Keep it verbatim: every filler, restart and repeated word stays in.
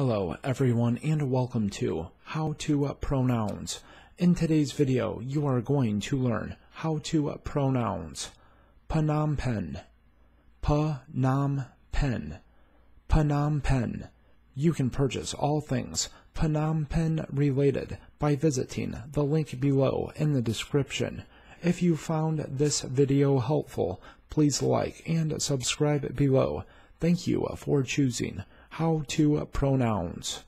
Hello everyone and welcome to How to Pronouns. In today's video you are going to learn how to pronounce Phnom Penh, Phnom Penh, Phnom Penh. You can purchase all things Phnom Penh related by visiting the link below in the description. If you found this video helpful, please like and subscribe below. Thank you for choosing How to Pronouns.